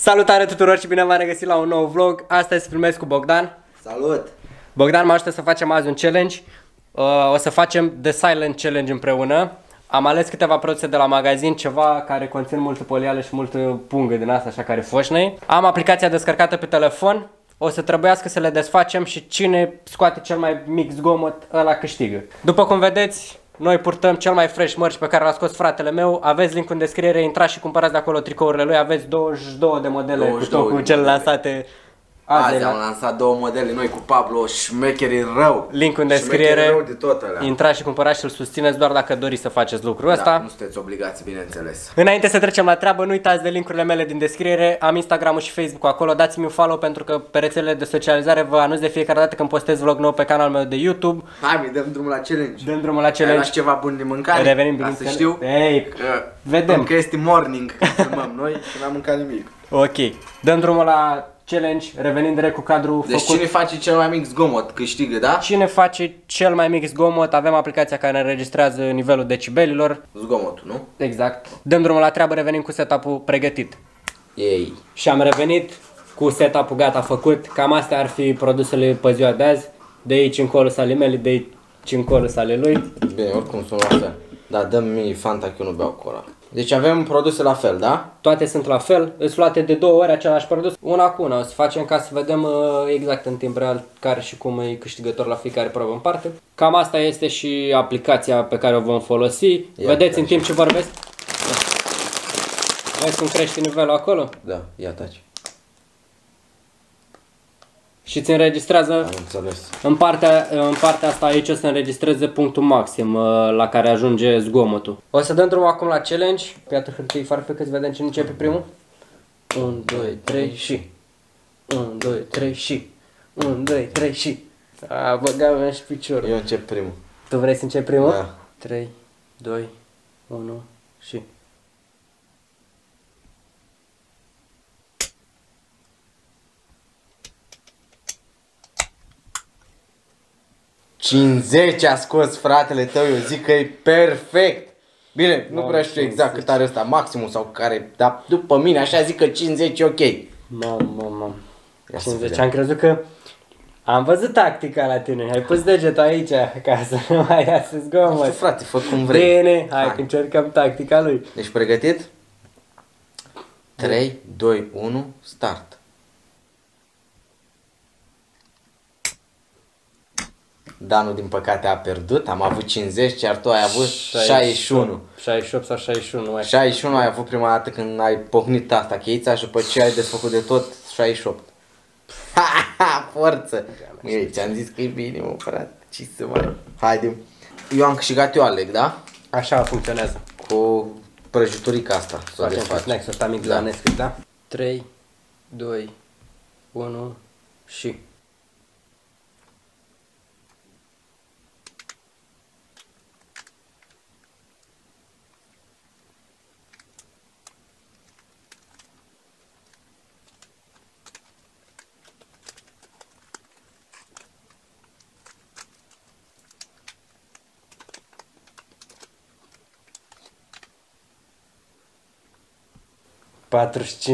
Salutare tuturor și bine v-am regăsit la un nou vlog. Astăzi filmez cu Bogdan. Salut! Bogdan mă ajută să facem azi un challenge. O să facem The Silent Challenge împreună. Am ales câteva produse de la magazin, ceva care conțin multe poliale și multă pungă din asta, așa care foșnei. Am aplicația descărcată pe telefon. O să trebuiască să le desfacem și cine scoate cel mai mic zgomot, ăla câștigă. După cum vedeți, noi purtăm cel mai fresh mărci pe care l-a scos fratele meu. Aveți link în descriere, intrați și cumpărați de acolo tricourile lui. Aveți 22 de modele, 22 cu cele lansate azi. Azi am lansat două modele noi cu Pablo, șmecherii rău. Link în descriere, rău de tot alea. Intrați și cumpărați și îl susțineți doar dacă doriți să faceți lucrul ăsta. Da, nu sunteți obligați, bineînțeles. Înainte să trecem la treabă, nu uitați de linkurile mele din descriere. Am Instagram-ul și Facebook-ul acolo, dați-mi un follow pentru că pe rețelele de socializare vă anunț de fiecare dată când postez vlog nou pe canalul meu de YouTube. Hai, mi dăm drumul la challenge. Dăm drumul la challenge. Ai luat ceva bun de mâncare? Revenim bine. Să știu. Ei, vedem că este morning când filmăm noi și n-am mâncat nimic. Ok. Dăm drumul la challenge, revenind direct cu cadrul deci făcut. Cine face cel mai mic zgomot câștigă, da? Cine face cel mai mic zgomot, avem aplicația care înregistrează nivelul decibelilor. Zgomotul, nu? Exact. Dăm drumul la treabă, revenim cu setup-ul pregătit. Ei. Și am revenit cu setup-ul gata făcut. Cam astea ar fi produsele pe ziua de azi. De aici încolo sale mele, de aici încolo sale lui. Bine, oricum sunt astea. Dar dă-mi Fanta că eu nu beau cola. Deci avem produse la fel, da? Toate sunt la fel, îți luate de două ori același produs, una cu una. O să facem ca să vedem exact în timp real care și cum e câștigător la fiecare probă în parte. Cam asta este și aplicația pe care o vom folosi. Ia, vedeți în timp ce vorbesc. Da. Vezi cum crește nivelul acolo? Da, ia taci. Și ți înregistrează în partea asta aici o să înregistreze punctul maxim la care ajunge zgomotul. O să dăm drumul acum la challenge. Iată hârtii farfecă, să vedem cine începe primul. 1, 2, 3 și 1, 2, 3 și 1, 2, 3 și. A, băgam și piciorul. Eu încep primul. Tu vrei să începi primul? Da. 3, 2, 1 și. $50 a scos fratele tău, eu zic că e perfect. Bine, nu prea știu exact cât are ăsta, maximum sau care, dar după mine așa zic că 50 e ok. Mamă. 50, am crezut că am văzut tactica la tine, ai pus degetul aici ca să nu mai iasă zgomot. Așa, frate, fă cum vrei. Bine, hai că încercăm tactica lui. Ești pregătit? 3, 2, 1, start. Danu, din păcate, a pierdut, am avut 50, iar tu ai avut 61. 68 sau 61, mai 61 ai avut prima dată când ai pocnit asta cheița și după ce ai desfăcut de tot, 68. Ha, forță! Măi, ți-am zis că e bine, mă, frate, ce să mai... Haide. Eu am câștigat, eu aleg, da? Așa funcționează. Cu prăjiturica asta. Facem cu snack-ul ăsta mic la Nesquik, da? 3, 2, 1 și...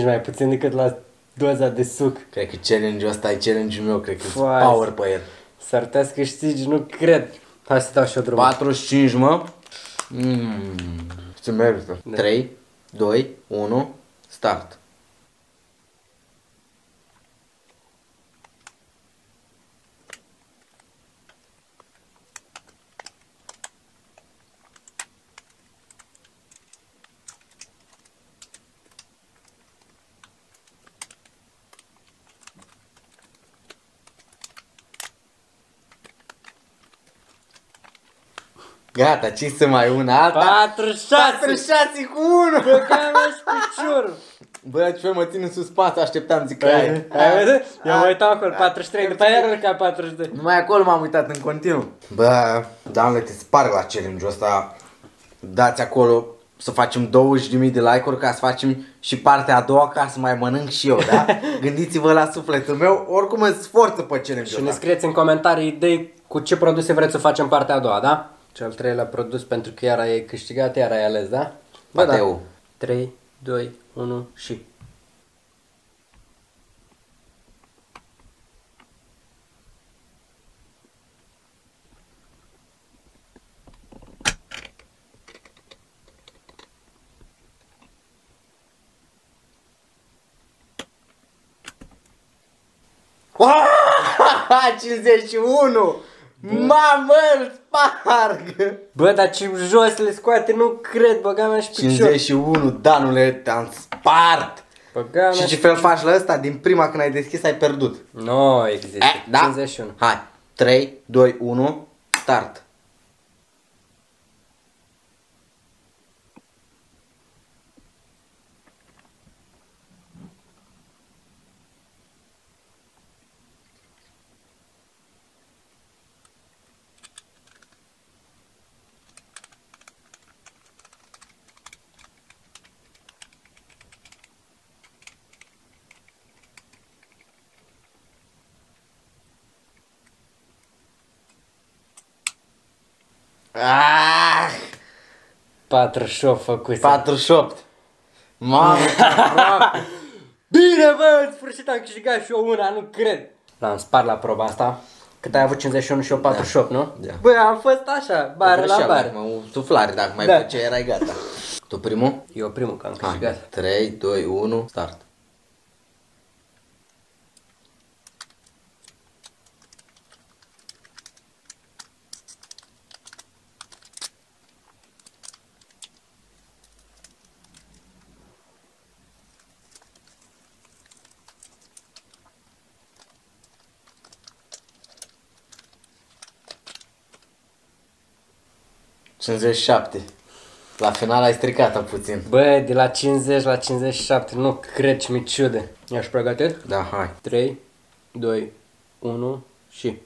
$45 mai puțin decât la doza de suc. Cred că challenge-ul ăsta e challenge-ul meu, cred că power pe el. S-ar putea să câștigi, nu cred. Hai să dau și o drumă. 45, mă. Se merită. 3, 2, 1, start. Gata, ce să mai una alta? 46 cu 1! Băgam și piciorul! Bă, ce mă țin în suspans, așteptam, zic că ai. Ai văzut? Eu mă uitam acolo, 43, după aia era ca 42. Numai acolo m-am uitat în continuu. Bă, doamne, te sparg la challenge-ul ăsta. Dați acolo să facem 20.000 de like-uri ca să facem și partea a doua ca să mai mănânc și eu, da? Gândiți-vă la sufletul meu, oricum îți sforță pe challenge-ul ăsta. Și ne scrieți în comentarii idei cu ce produse vreți să facem partea a doua, da? Cel treilea produs, pentru că iar ai câștigat, iar ai ales, da? Bă, da. 3, 2, 1 și... 51! Mamă, îl sparg! Bă, dar ce jos le scoate, nu cred, băga mea și picior. 51, Danule, te-am spart! Băga și ce fel faci la ăsta? Din prima când ai deschis, ai pierdut. Nu există. 51. Da? Hai, 3, 2, 1, start! Ah! 48 făcuse. 48. Mamă, bine, bă, în sfârșit am câștigat și eu una, nu cred. L-am spart la proba asta. Cât ai avut 51 și eu 48, da. Nu? Da. Bă, am fost așa, bară la bară. O suflare, dacă mai făcea, erai gata. Tu primul? Eu primul, că am câștigat. 3, 2, 1, start. ...57. La final ai stricat-o puțin. Bă, de la 50 la 57, nu cred, ce mi ciude. Ești pregătit? Da, hai. 3, 2, 1 și...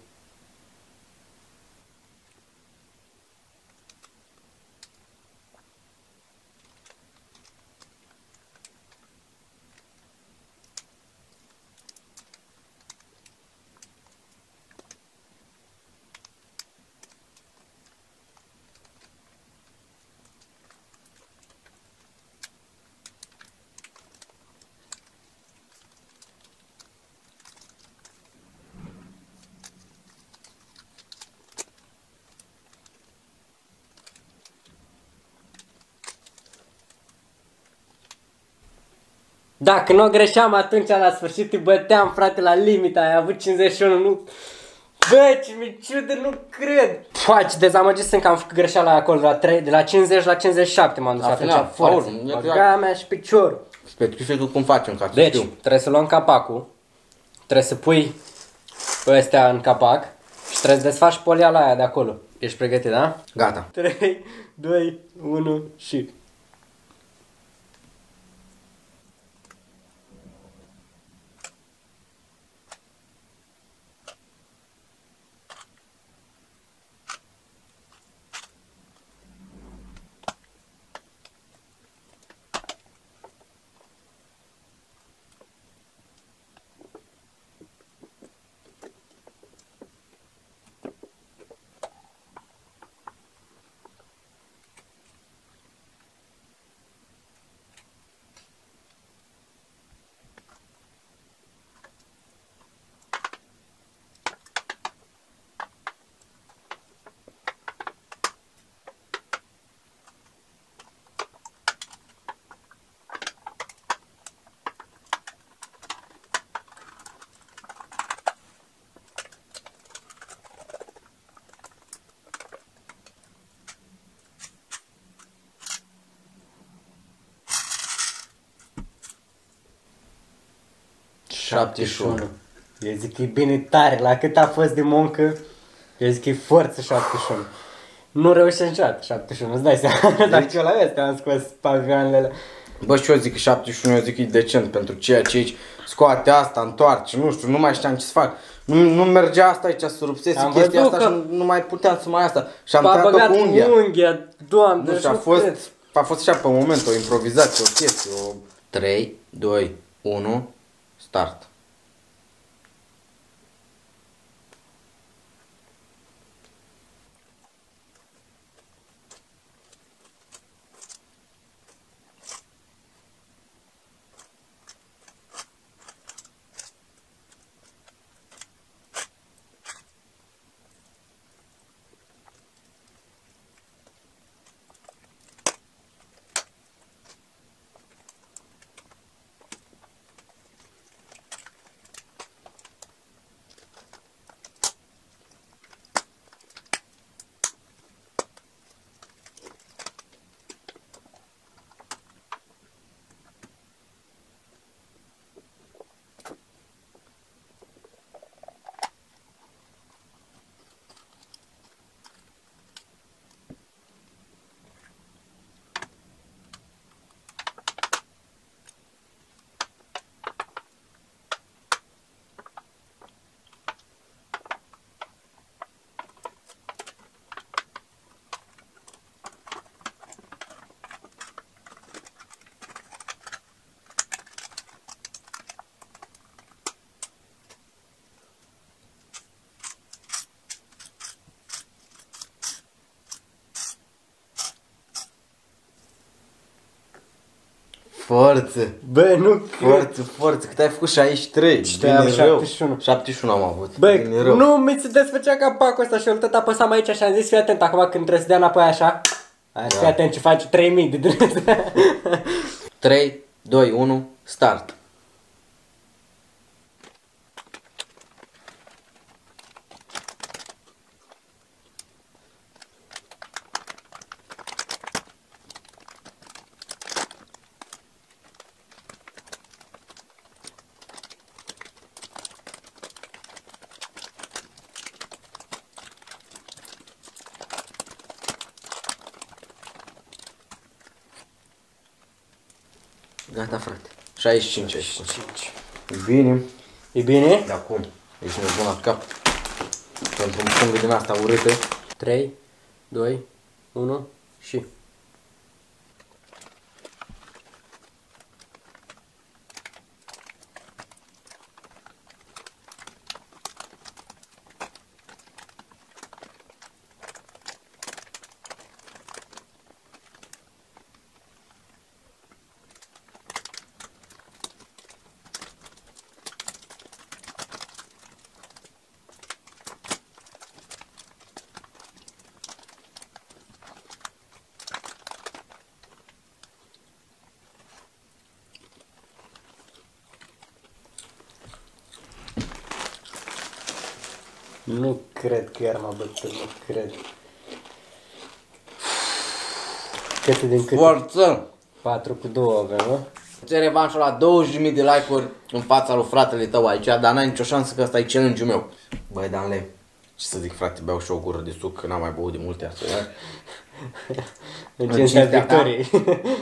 Dacă nu greșeam atunci la sfârșit îi băteam, frate, la limita, ai avut 51, nu... Bă, ce mi-e ciudă, nu cred! Păi, ce dezamăgit sunt că am făcut greșeala acolo, la 3, de la 50 la 57 m-am dus atunci, forță, băga mea și piciorul. Specificul cum facem, ca să știu. Deci, trebuie să luăm capacul, trebuie să pui ăstea în capac și trebuie să desfaci poliala aia de acolo. Ești pregătit, da? Gata. 3, 2, 1 și... ...71. Eu zic că e bine tare, la cât a fost de muncă, eu zic că e forță 71. Nu reușești niciodată 71, îți dai seama, dar ce la astea am scos pavioanele alea. Bă, și eu zic că 71, eu zic că e decent pentru ceea ce aici scoate asta, întoarce, nu știu, nu mai știam ce să fac. Nu mergea asta aici, să rupsese chestia asta și nu mai puteam să mai asta. Și am tăiat-o cu unghia. Doamne, nu știu, a fost așa pe moment, o improvizație, o chestie, o... 3, 2, 1... Start. Forță. Bă, nu cred. Forță, forță, cât ai făcut 63. Și te-ai 71. 71 am avut. Bă, nu mi se desfăcea capacul ăsta și eu tot apăsam aici și am zis, fii atent, acum când trebuie să dea înapoi așa. Așa, da. Fii atent ce faci, 3000 de drept. 3, 2, 1, start. Gata, frate. 65. 65. E bine. E bine? De acum. Ești nebun la cap. Pentru un pungă din asta urâtă. 3, 2, 1 și... Nu cred că iar m-a bătut, nu cred. Câte din câte? Forță! 4 cu 2 avem, mă? Ți-ai revanșul la 20.000 de like-uri în fața lui fratele tău aici, dar n-ai nicio șansă că ăsta e challenge-ul meu. Băi, Danle, ce să zic, frate, beau și o gură de suc, că n-am mai băut de multe astfel. În cinstea victoriei.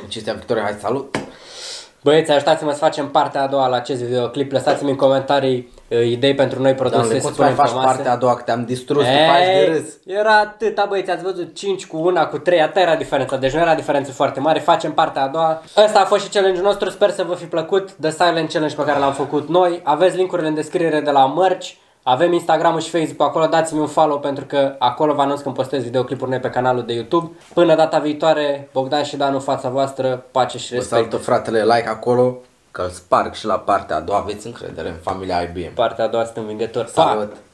În cinstea victoriei, hai, salut! Băieți, ajutați-mă să facem partea a doua la acest videoclip, lăsați-mi în comentarii idei pentru noi produse. Să mai faci partea a doua, că te-am distrus, te faci de râs. Era atâta, băieți, ați văzut 5 cu 1, cu 3, atâta era diferența, deci nu era diferență foarte mare, facem partea a doua. Ăsta a fost și challenge-ul nostru, sper să vă fi plăcut, The Silent Challenge pe care l-am făcut noi. Aveți link-urile în descriere de la mărci, avem Instagram-ul și Facebook-ul acolo, dați-mi un follow pentru că acolo vă anunț când postez videoclipuri noi pe canalul de YouTube. Până data viitoare, Bogdan și Danu, fața voastră, pace și respect. Vă salută fratele, like acolo, că îl sparg și la partea a doua, aveți încredere în familia IBM. Partea a doua sunt învingători. Salut!